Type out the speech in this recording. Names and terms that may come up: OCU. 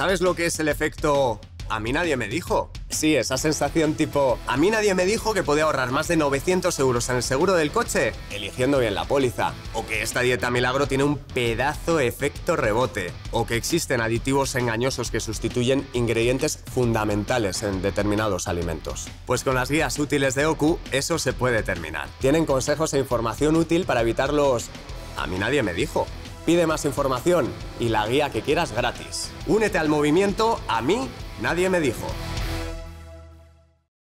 ¿Sabes lo que es el efecto "a mí nadie me dijo"? Sí, esa sensación tipo "a mí nadie me dijo que podía ahorrar más de 900 euros en el seguro del coche eligiendo bien la póliza", o que esta dieta milagro tiene un pedazo efecto rebote, o que existen aditivos engañosos que sustituyen ingredientes fundamentales en determinados alimentos. Pues con las guías útiles de OCU eso se puede determinar. Tienen consejos e información útil para evitar los "a mí nadie me dijo". Pide más información y la guía que quieras gratis. Únete al movimiento "A mí nadie me dijo".